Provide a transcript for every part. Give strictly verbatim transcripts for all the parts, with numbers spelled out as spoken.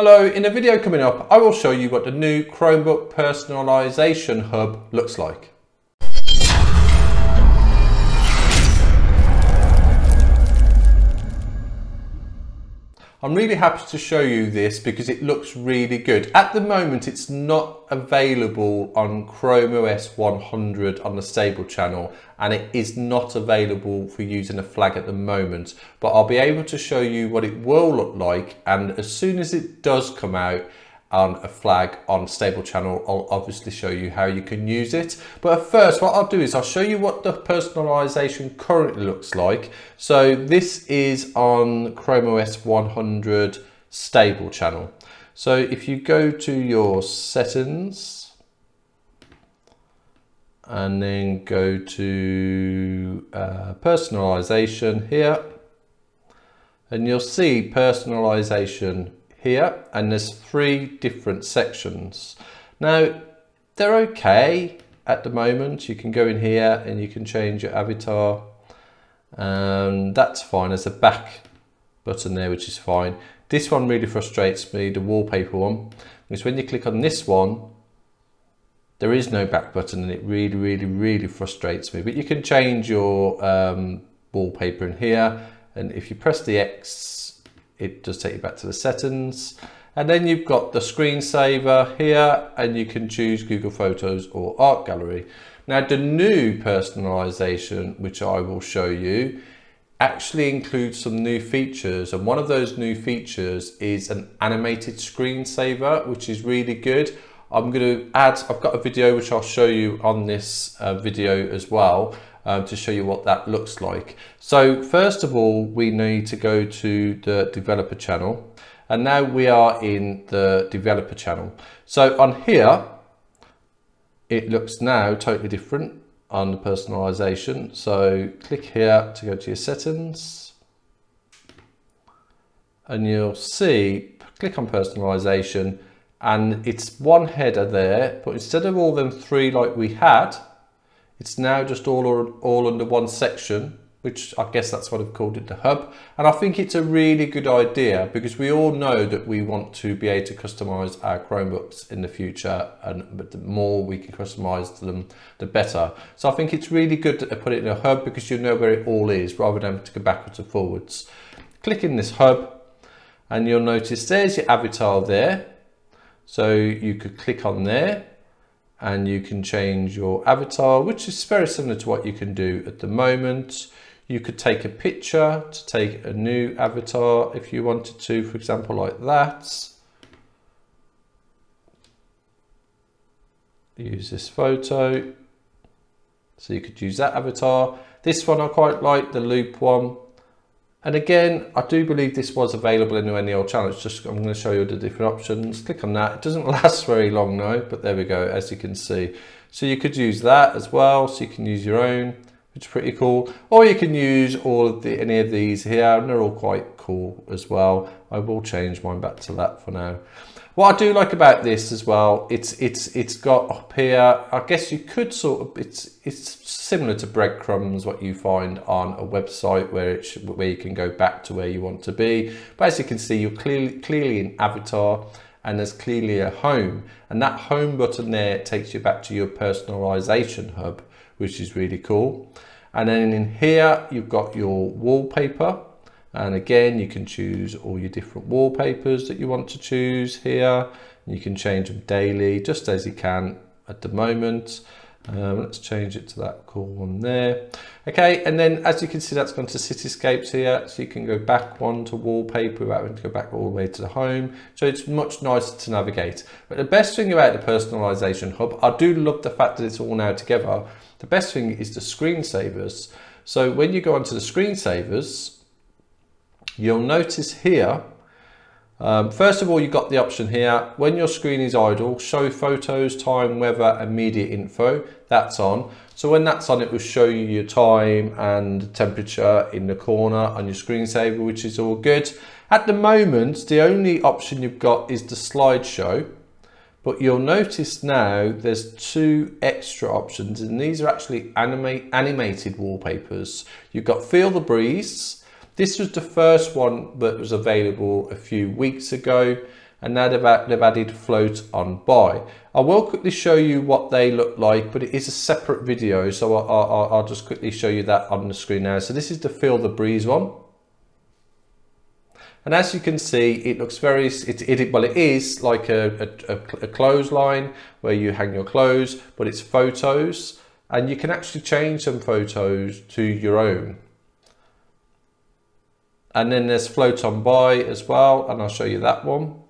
Hello, in the video coming up, I will show you what the new Chromebook Personalization Hub looks like. I'm really happy to show you this because it looks really good. At the moment, it's not available on Chrome O S one hundred on the stable channel, and it is not available for using a flag at the moment, but I'll be able to show you what it will look like. And as soon as it does come out on a flag on stable channel, I'll obviously show you how you can use it. But first, what I'll do is I'll show you what the personalization currently looks like. So this is on Chrome O S one hundred stable channel. So if you go to your settings and then go to uh, personalization here, and you'll see personalization here, and there's three different sections. Now, they're okay at the moment. You can go in here and you can change your avatar, and that's fine. There's a back button there, which is fine. This one really frustrates me, the wallpaper one, because when you click on this one, there is no back button, and it really, really, really frustrates me. But you can change your um, wallpaper in here, and if you press the X, it does take you back to the settings. And then you've got the screensaver here, and you can choose Google Photos or Art Gallery. Now, the new personalization, which I will show you, actually includes some new features. And one of those new features is an animated screensaver, which is really good. I'm going to add, I've got a video which I'll show you on this uh, video as well, Um, to show you what that looks like. So first of all, we need to go to the developer channel, and now we are in the developer channel. So on here, it looks now totally different on the personalization. So click here to go to your settings, and you'll see, click on personalization, and it's one header there, but instead of all them three like we had, it's now just all, all under one section, which I guess that's what I've called it, the hub. And I think it's a really good idea, because we all know that we want to be able to customize our Chromebooks in the future, and the more we can customize them, the better. So I think it's really good to put it in a hub, because you know where it all is, rather than having to go backwards and forwards. Click in this hub, and you'll notice there's your avatar there. So you could click on there, and you can change your avatar, which is very similar to what you can do at the moment. You could take a picture to take a new avatar if you wanted to, for example, like that. Use this photo. So you could use that avatar. This one I quite like, the loop one. And again, I do believe this was available in any old channel. It's just, I'm going to show you the different options. Click on that. It doesn't last very long though, but there we go, as you can see. So you could use that as well. So you can use your own, which is pretty cool. Or you can use all of the, any of these here, and they're all quite cool as well. I will change mine back to that for now. What I do like about this as well, it's it's it's got up here, I guess you could sort of, it's it's similar to breadcrumbs, what you find on a website where it should, where you can go back to where you want to be. But as you can see, you're clearly clearly in avatar, and there's clearly a home, and that home button there takes you back to your personalization hub, which is really cool. And then in here you've got your wallpaper. And again, you can choose all your different wallpapers that you want to choose here. You can change them daily, just as you can at the moment. Um, let's change it to that cool one there. Okay, and then as you can see, that's gone to cityscapes here. So you can go back one to wallpaper without having to go back all the way to the home. So it's much nicer to navigate. But the best thing about the personalization hub, I do love the fact that it's all now together. The best thing is the screensavers. So when you go onto the screensavers, you'll notice here, um, first of all, you've got the option here, when your screen is idle, show photos, time, weather, and media info. That's on. So when that's on, it will show you your time and temperature in the corner on your screensaver, which is all good. At the moment, the only option you've got is the slideshow, but you'll notice now there's two extra options, and these are actually anima- animated wallpapers. You've got Feel the Breeze. This was the first one that was available a few weeks ago, and now they've, they've added float on by. I will quickly show you what they look like, but it is a separate video, so I, I, I'll just quickly show you that on the screen now. So this is the Feel the Breeze one. And as you can see, it looks very, it, it, well it is like a, a, a clothesline where you hang your clothes, but it's photos, and you can actually change some photos to your own. And then there's Float on By as well, and I'll show you that one.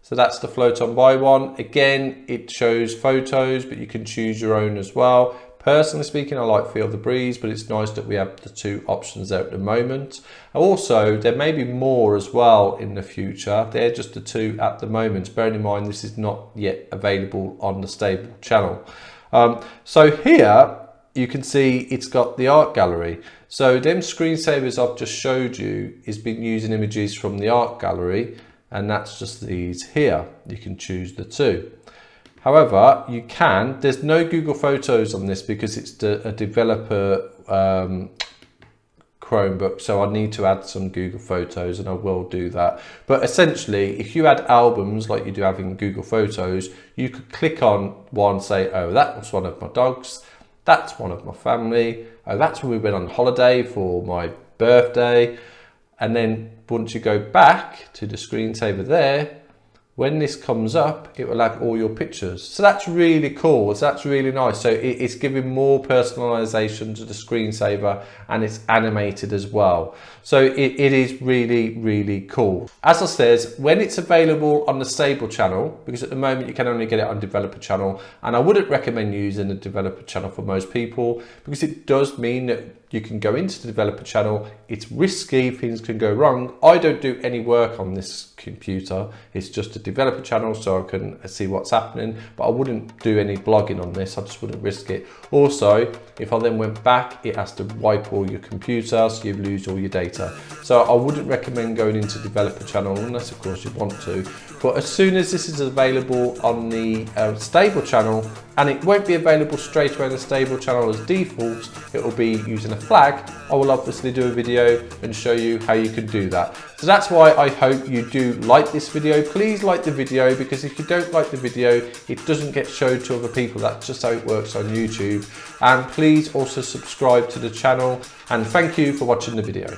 So that's the Float on By one. Again, it shows photos, but you can choose your own as well. Personally speaking, I like Feel the Breeze, but it's nice that we have the two options there at the moment. Also, there may be more as well in the future. They're just the two at the moment. Bearing in mind, this is not yet available on the stable channel. Um, so here, you can see it's got the Art Gallery. So them screensavers I've just showed you has been using images from the Art Gallery, and that's just these here. You can choose the two. However, you can, there's no Google Photos on this because it's de- a developer um, Chromebook, so I need to add some Google Photos, and I will do that. But essentially, if you add albums like you do have in Google Photos, you could click on one, say, oh, that was one of my dogs, that's one of my family, oh, that's when we went on holiday for my birthday. And then once you go back to the screensaver there, when this comes up, it will add all your pictures. So that's really cool. So that's really nice. So it's giving more personalization to the screensaver, and it's animated as well. So it, it is really, really cool. As I says, when it's available on the stable channel, because at the moment you can only get it on developer channel, and I wouldn't recommend using the developer channel for most people, because it does mean that you can go into the developer channel, it's risky, things can go wrong. I don't do any work on this computer, it's just a developer channel, so I can see what's happening, but I wouldn't do any blogging on this, I just wouldn't risk it. Also, if I then went back, it has to wipe all your computer, so you lose all your data. So I wouldn't recommend going into developer channel, unless of course you want to. But as soon as this is available on the uh, stable channel, and it won't be available straight away on the stable channel as default, it will be using a flag, I will obviously do a video and show you how you can do that. So that's why I hope you do like this video. Please like the video, because if you don't like the video, it doesn't get shown to other people. That's just how it works on YouTube. And please also subscribe to the channel, and thank you for watching the video.